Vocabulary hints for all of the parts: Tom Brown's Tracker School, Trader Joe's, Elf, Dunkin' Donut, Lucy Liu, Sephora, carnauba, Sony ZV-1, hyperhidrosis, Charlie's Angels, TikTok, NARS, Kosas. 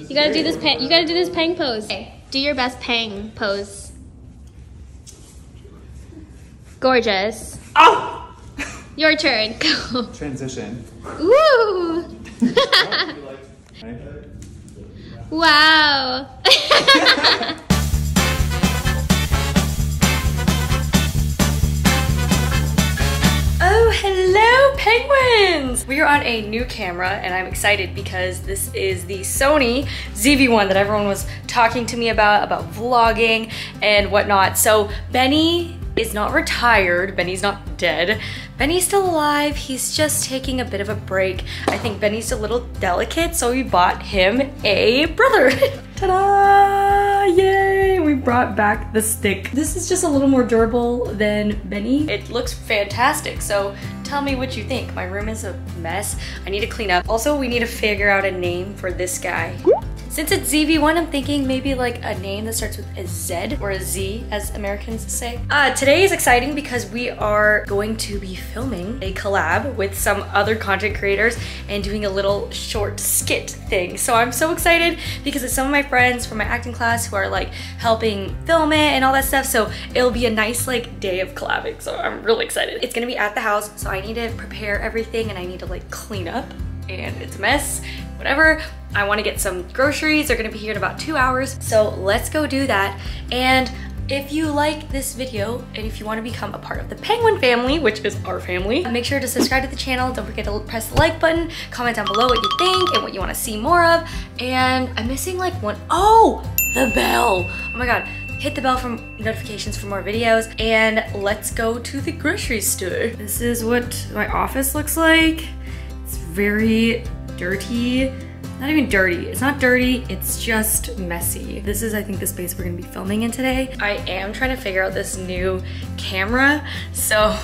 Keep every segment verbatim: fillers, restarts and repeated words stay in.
You gotta do this pang, you gotta do this pang pose. Okay. Do your best pang pose. Gorgeous. Oh! Your turn. Go. Transition. Ooh! Wow. Oh, hello penguins! We are on a new camera and I'm excited because this is the Sony Z V one that everyone was talking to me about, about vlogging and whatnot. So Benny is not retired, Benny's not dead. Benny's still alive, he's just taking a bit of a break. I think Benny's a little delicate, so we bought him a brother. Ta-da! Yay! We brought back the stick. This is just a little more durable than Benny. It looks fantastic, so tell me what you think. My room is a mess. I need to clean up. Also, we need to figure out a name for this guy. Since it's Z V one, I'm thinking maybe like a name that starts with a Z or a Z, as Americans say. Uh, today is exciting because we are going to be filming a collab with some other content creators and doing a little short skit thing. So I'm so excited because it's some of my friends from my acting class who are like helping film it and all that stuff. So it'll be a nice like day of collabing. So I'm really excited. It's gonna be at the house, so I need to prepare everything and I need to like clean up and it's a mess, whatever. I want to get some groceries. They're gonna be here in about two hours. So let's go do that. And if you like this video and if you want to become a part of the penguin family, which is our family, make sure to subscribe to the channel. Don't forget to press the like button. Comment down below what you think and what you want to see more of. And I'm missing like one. Oh, the bell. Oh my God. Hit the bell for notifications for more videos. And let's go to the grocery store. This is what my office looks like. It's very dirty. Not even dirty, it's not dirty, it's just messy. This is, I think, the space we're gonna be filming in today. I am trying to figure out this new camera, so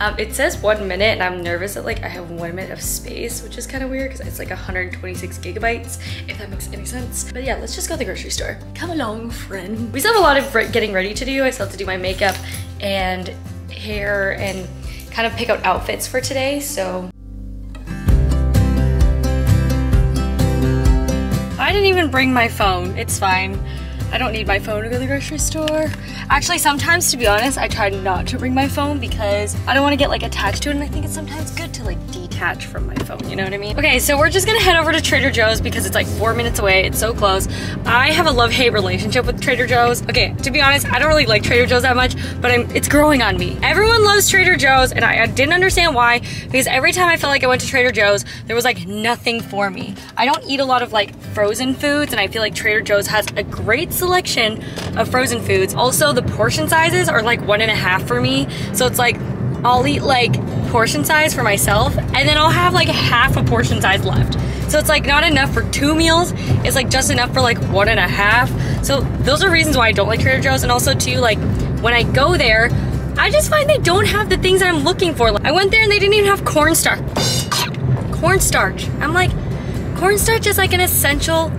um, it says one minute and I'm nervous that like I have one minute of space, which is kind of weird because it's like one hundred twenty-six gigabytes, if that makes any sense. But yeah, let's just go to the grocery store. Come along, friend. We still have a lot of getting ready to do. I still have to do my makeup and hair and kind of pick out outfits for today, so. I didn't even bring my phone. It's fine. I don't need my phone to go to the grocery store. Actually, sometimes, to be honest, I try not to bring my phone because I don't want to get like attached to it, and I think it's sometimes good to like detach from my phone, you know what I mean? Okay, so we're just gonna head over to Trader Joe's because it's like four minutes away, it's so close. I have a love-hate relationship with Trader Joe's. Okay, to be honest, I don't really like Trader Joe's that much, but I'm, it's growing on me. Everyone loves Trader Joe's, and I, I didn't understand why, because every time I felt like I went to Trader Joe's, there was like nothing for me. I don't eat a lot of like frozen foods, and I feel like Trader Joe's has a great selection of frozen foods. Also, the portion sizes are like one and a half for me, so it's like I'll eat like portion size for myself and then I'll have like half a portion size left, so it's like not enough for two meals, it's like just enough for like one and a half. So those are reasons why I don't like Trader Joe's. And also too, like when I go there, I just find they don't have the things that I'm looking for. Like, I went there and they didn't even have cornstarch. Cornstarch. I'm like, cornstarch is like an essential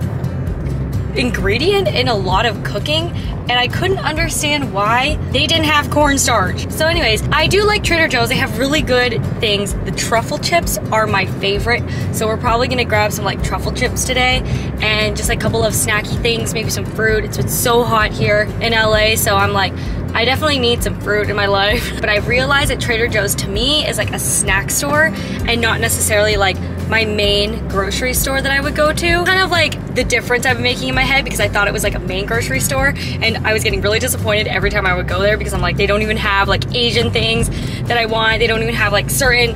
ingredient in a lot of cooking, and I couldn't understand why they didn't have cornstarch. So anyways, I do like Trader Joe's. They have really good things. The truffle chips are my favorite, so we're probably gonna grab some like truffle chips today and just like a couple of snacky things, maybe some fruit. It's been so hot here in L A, so I'm like, I definitely need some fruit in my life. But I realized that Trader Joe's to me is like a snack store and not necessarily like my main grocery store that I would go to. Kind of like the difference I've been making in my head, because I thought it was like a main grocery store and I was getting really disappointed every time I would go there because I'm like, they don't even have like Asian things that I want. They don't even have like certain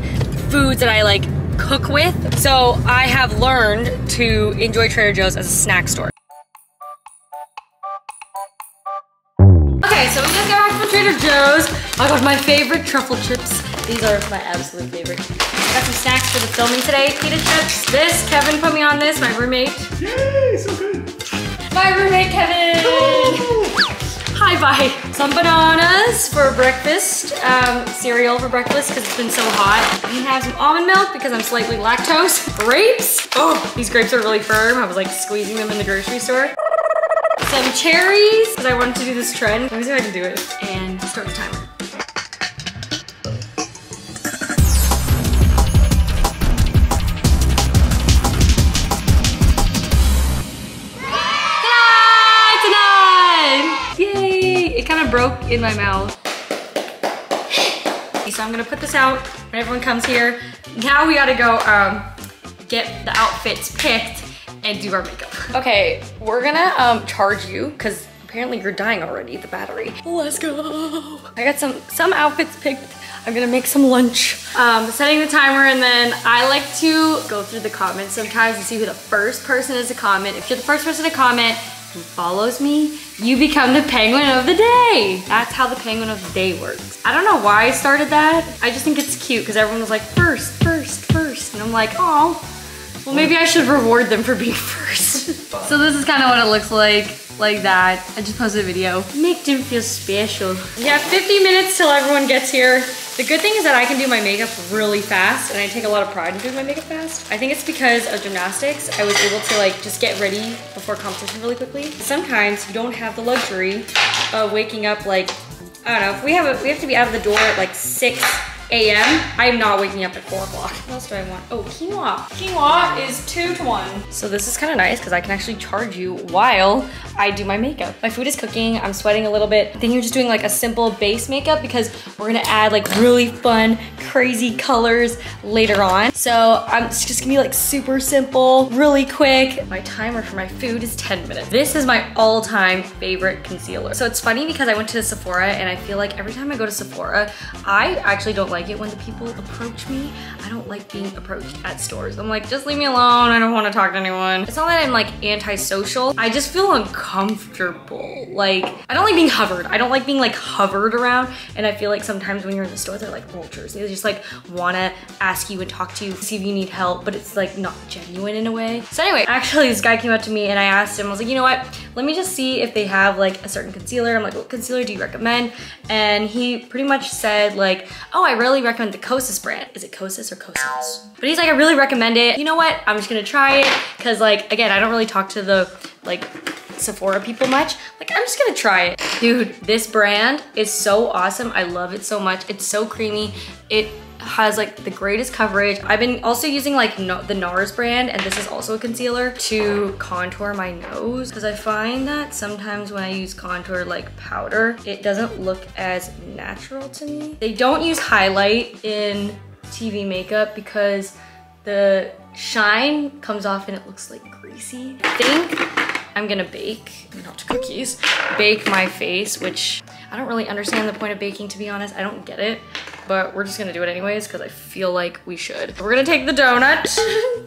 foods that I like cook with. So I have learned to enjoy Trader Joe's as a snack store. Okay, so we just got back from Trader Joe's. I got my favorite truffle chips. These are my absolute favorite. I got some snacks for the filming today. Pita chips. This, Kevin put me on this, my roommate. Yay, so good. My roommate, Kevin. Hi, bye. Some bananas for breakfast. Um, cereal for breakfast, because it's been so hot. We have some almond milk, because I'm slightly lactose. Grapes. Oh, these grapes are really firm. I was like squeezing them in the grocery store. Some cherries, because I wanted to do this trend. Let me see if I can do it. And start the timer. broke in my mouth. So I'm gonna put this out when everyone comes here. Now we gotta go um, get the outfits picked and do our makeup. Okay, we're gonna um, charge you because apparently you're dying already, the battery. Let's go. I got some, some outfits picked. I'm gonna make some lunch. Um, setting the timer, and then I like to go through the comments sometimes and see who the first person is to comment. If you're the first person to comment, who follows me, you become the penguin of the day. That's how the penguin of the day works. I don't know why I started that. I just think it's cute because everyone was like, first, first, first. And I'm like, oh, well maybe I should reward them for being first. So this is kind of what it looks like, like that. I just posted a video. Make them feel special. We have fifty minutes till everyone gets here. The good thing is that I can do my makeup really fast, and I take a lot of pride in doing my makeup fast. I think it's because of gymnastics. I was able to like just get ready before competition really quickly. Sometimes you don't have the luxury of waking up like, I don't know, if we have a, we have to be out of the door at like six a m I'm not waking up at four o'clock. What else do I want? Oh, quinoa. Quinoa is two to one. So this is kind of nice because I can actually charge you while I do my makeup. My food is cooking. I'm sweating a little bit. I think you're just doing like a simple base makeup because we're gonna add like really fun, crazy colors later on. So I'm it's just gonna be like super simple, really quick. My timer for my food is ten minutes. This is my all-time favorite concealer. So it's funny because I went to Sephora and I feel like every time I go to Sephora, I actually don't like it when the people approach me. I don't like being approached at stores. I'm like, just leave me alone. I don't want to talk to anyone. It's not that I'm like antisocial. I just feel uncomfortable. Like, I don't like being hovered. I don't like being like hovered around. And I feel like sometimes when you're in the store, they're like vultures. They just like want to ask you and talk to you, see if you need help, but it's like not genuine in a way. So anyway, actually this guy came up to me and I asked him, I was like, you know what? Let me just see if they have like a certain concealer. I'm like, what concealer do you recommend? And he pretty much said like, oh, I really really recommend the Kosas brand. Is it Kosas or Kosas? But he's like, I really recommend it. You know what? I'm just gonna try it. Cause like, again, I don't really talk to the like Sephora people much. Like, I'm just gonna try it. Dude, this brand is so awesome. I love it so much. It's so creamy. It has like the greatest coverage. I've been also using like no, the NARS brand, and this is also a concealer, to contour my nose, because I find that sometimes when I use contour like powder, it doesn't look as natural to me. They don't use highlight in T V makeup because the shine comes off and it looks like greasy. I think I'm gonna bake, not cookies, bake my face, which I don't really understand the point of baking, to be honest. I don't get it. But we're just gonna do it anyways because I feel like we should. We're gonna take the donut.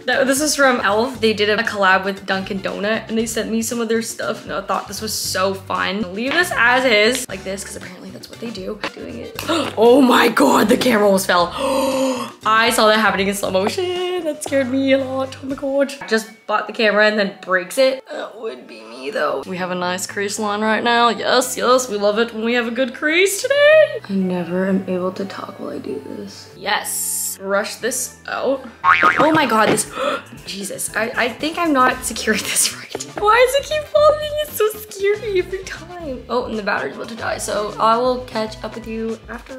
This is from Elf. They did a collab with Dunkin' Donut and they sent me some of their stuff and I thought this was so fun. Leave this as is, like this, because apparently that's what they do. Doing it. Oh my God, the camera almost fell. I saw that happening in slow motion. That scared me a lot, oh my God. Just bought the camera and then breaks it. That would be me though. We have a nice crease line right now. Yes, yes, we love it when we have a good crease today. I never am able to talk while I do this. Yes. Brush this out. Oh my God, this, Jesus. I, I think I'm not securing this right. Why does it keep falling? It's so scary every time. Oh, and the battery's about to die, so I will catch up with you after.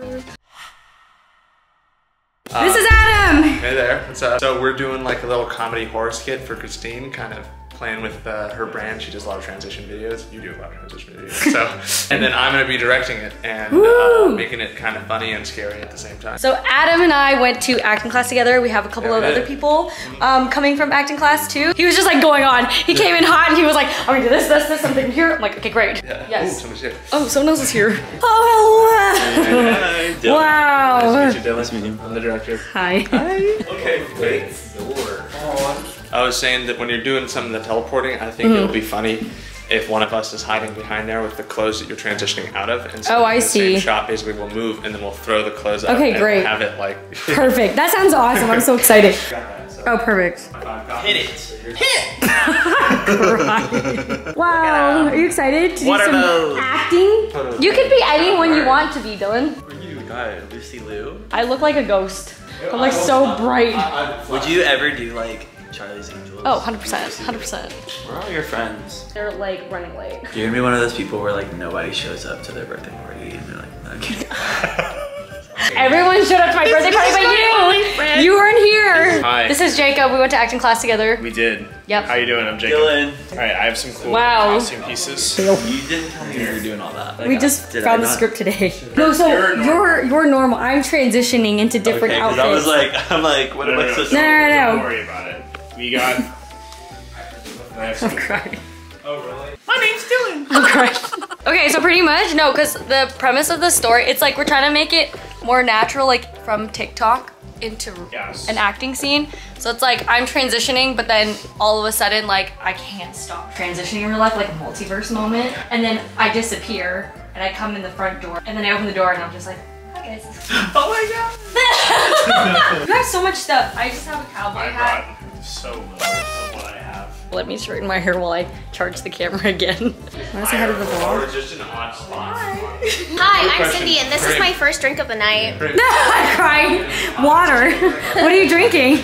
Uh, this is Adam! Hey there, what's up? So we're doing like a little comedy horror skit for Christine, kind of playing with uh, her brand. She does a lot of transition videos. You do a lot of transition videos. So, and then I'm gonna be directing it and uh, making it kind of funny and scary at the same time. So Adam and I went to acting class together. We have a couple yeah, of other people um, coming from acting class too. He was just like going on. He came in hot and he was like, I'm gonna do this, this, this, something here. I'm like, okay, great. Yeah. Yes. Ooh, someone's here. Oh, someone else is here. Oh, hello. Dylan. Wow. Nice to meet you, Dylan. Nice to meet you. I'm the director. Hi. Hi. Okay, wait. Oh, I was saying that when you're doing some of the teleporting, I think mm. it'll be funny if one of us is hiding behind there with the clothes that you're transitioning out of. And so oh, I see. Same shot basically will move and then we'll throw the clothes out. Okay, and great. We'll have it like. Perfect. That sounds awesome. I'm so excited. That, so. Oh, perfect. Hit it. Hit it. Wow. Are you excited to what do some acting? Photos you could be anyone you want to be, Dylan. Who are you? Hi, Lucy Liu. I look like a ghost. Ew, I'm like so not. bright. I, I, Would you ever do like Charlie's Angels? Oh, one hundred percent, one hundred percent. Where are all your friends? They're like running late. You're gonna be one of those people where like nobody shows up to their birthday party and they're like, okay. Everyone showed up to my it's birthday party but you. You weren't here. Hi. This is Jacob. We went to acting class together. We did. Yep. How you doing? I'm Jacob. Dylan. All right, I have some cool wow. costume pieces. You didn't tell me you were doing all that. Like, we just uh, found the script today. No, so you're normal. You're, you're normal. I'm transitioning into different okay, outfits. I was like, I'm like, what no, am no, I supposed to do? No, no, no. Don't worry about it. We got... I'm crying. Oh, really? My name's Dylan. I'm crying. Okay, so pretty much, no, because the premise of the story, it's like we're trying to make it more natural, like from TikTok into yes. an acting scene. So it's like I'm transitioning, but then all of a sudden, like I can't stop transitioning in real life, like a multiverse moment. And then I disappear and I come in the front door and then I open the door and I'm just like, hi guys. Oh my God. You have so much stuff. I just have a cowboy my hat. God, so low of what I have. Let me straighten my hair while I charge the camera again. Wanna say hi to the vlog? We're just in odd spots. Hi, I'm Cindy and this drink. is my first drink of the night. No, I'm crying. Water. What are you drinking?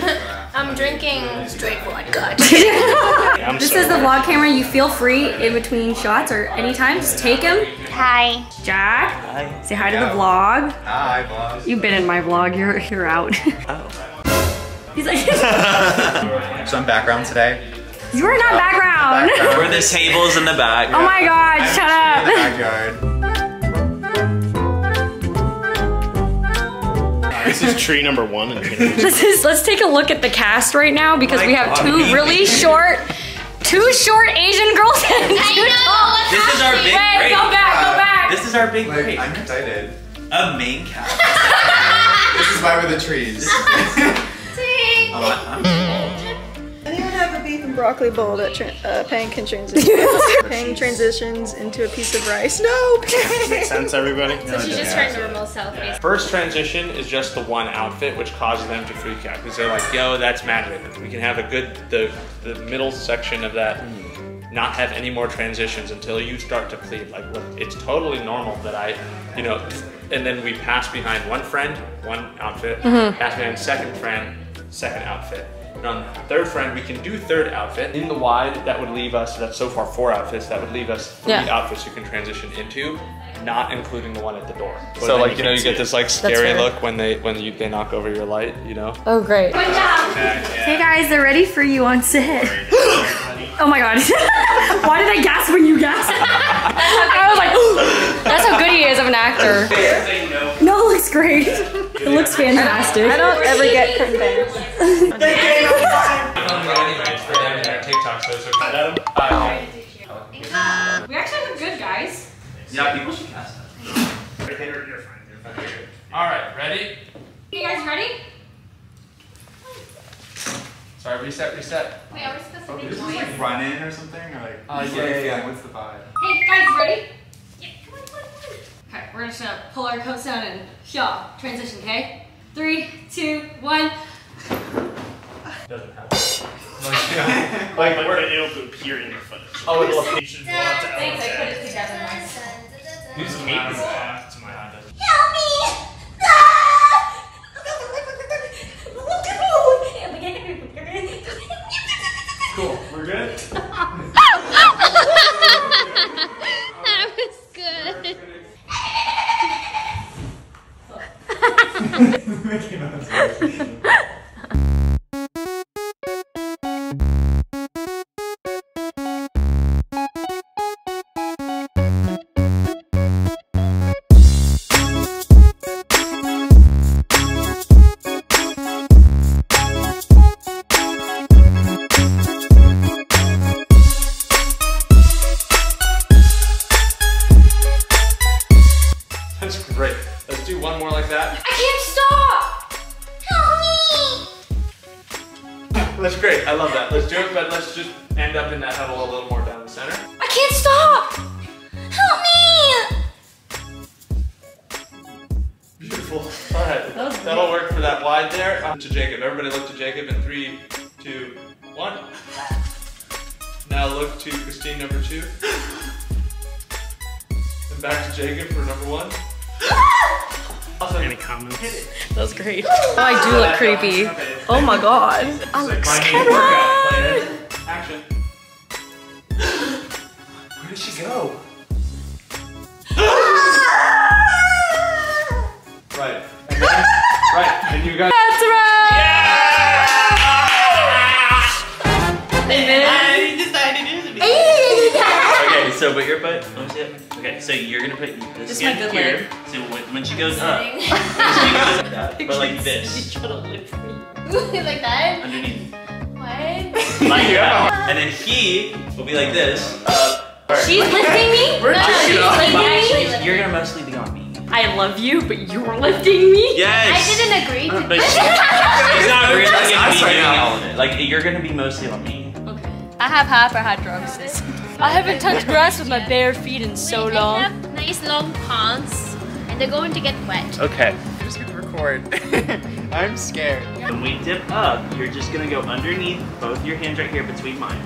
I'm drinking straight vodka. Yeah, this so is the vlog camera. You feel free in between shots or anytime. Just take them. Hi. Jack. Hi. Say hi to the vlog. Hi, vlog. You've been in my vlog. You're, you're out. Oh. He's like... So I'm background today. You are not uh, background. background. Where the tables in the back. Oh my God! I'm shut up. In the backyard. This is tree number one. And this is. Let's take a look at the cast right now because oh we have God, two me. really short, two short Asian girls. And two I know. This is our big Wait, break. Go back. Go back. Uh, this is our big like, break. I'm excited. A main cast. This is why we're the trees. Broccoli bowl that uh, Pang can transition. Pang transitions into a piece of rice. No, Pang! Makes sense, everybody. So no, she just turned the remote cell face. First transition is just the one outfit, which causes them to freak out because they're like, "Yo, that's magic. We can have a good the the middle section of that." Mm. Not have any more transitions until you start to plead. Like, look, it's totally normal that I, you know, and then we pass behind one friend, one outfit. Mm-hmm. Pass behind second friend, second outfit. And on third friend, we can do third outfit. In the wide, that would leave us, that's so far four outfits, that would leave us three yeah. outfits you can transition into, not including the one at the door. But so like, you, you know, you get this like scary look when they when you, they knock over your light, you know? Oh, great. Good job. Hey guys, they're ready for you on set. Oh my God. Why did I gasp when you gasped? I was like, that's how good he is of an actor. No, it looks great. It looks fantastic. I don't ever get convinced. They came on time! I don't know anything for them in their TikTok, so it's okay. Uh, we actually have good guys. Yeah, people should cast them. They're fine. Alright, ready? You guys ready? Sorry, reset, reset. Wait, are we supposed to be this is like run in or something? Or like, oh, yeah, yeah, yeah. What's the vibe? Hey, guys, ready? Yeah, come on, come on, come on. Okay, we're just gonna pull our coats down and yeah, transition, okay? Three, two, one. Doesn't happen. Like, yeah. Like, like we're it'll appear in your footage. Oh, it'll appear. You should blow out to Elf. I put it together myself. Who's the main one? It's my hot dog. Help me! Cool, we're good? That was good. That's great. I love that. Let's do it, but let's just end up in that huddle a little more down the center. I can't stop! Help me! Beautiful. All right. That That'll work for that wide there. Up to Jacob. Everybody look to Jacob in three, two, one. Now look to Christine, number two. And back to Jacob for number one. Also, any comments? That was great. Oh, I do look creepy. Okay. Oh my God. I look scared. Action. Where did she go? Right. you guys. That's right! Yeah! And then I decided it was me. Okay, so put your butt. Let me see it. Okay, so you're gonna put this, this skin here. So when she goes up, when she goes up that, but like this. You try to lift me. Like that? Underneath. What? Like that. And then he will be like this. Uh, She's lifting me? No, no, she's lifting me. You're gonna mostly be on me. I love you, but you're lifting me? Yes! I didn't agree to but she's not really like all of it. Like, you're gonna be mostly on me. Okay. I have hyperhidrosis. I haven't touched grass with my bare feet in so Wait, long. I have nice long pants, and they're going to get wet. Okay. I'm just gonna record. I'm scared. When we dip up, you're just gonna go underneath both your hands right here between mine.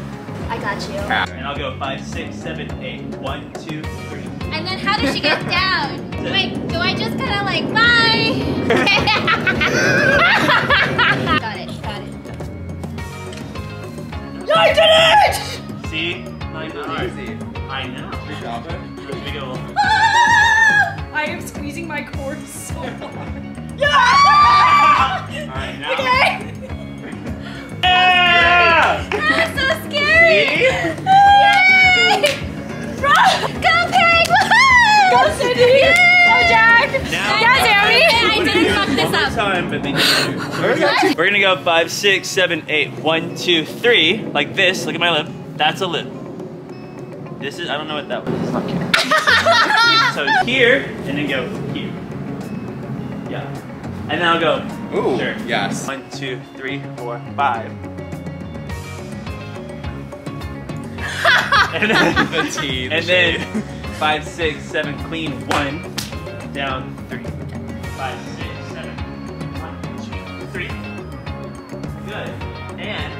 I got you. And I'll go five, six, seven, eight, one, two, three. And then how does she get down? Wait, do I just kind of like, bye? Got it, got it. No, I did it! See? Not easy. I know. Good job, we go. I am squeezing my cord so hard. Yeah! Alright, now. Okay. Yeah! That was so scary! Yay! Bro! Go, Peg! Woohoo! Go, Sydney! Go, Jack! Now, yeah, Jeremy! I didn't fuck this up. Time, but they We're gonna go five, six, seven, eight, one, two, three. Like this. Look at my lip. That's a lip. This is, I don't know what that was. It's not here. So here, and then go here. Yeah. And then I'll go. Ooh, sure. Yes. One, two, three, four, five. And then the T, the and shade. Then five, six, seven, clean. One, down, three. Five, six, seven. One, two, three. Good. And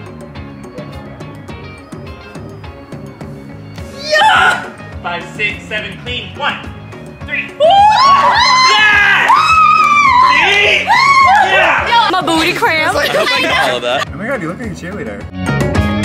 yeah! Five, six, seven, clean. One, three. Yes! Yeah. My booty cramp. Like, oh my god. Oh my god, you look like a cheerleader.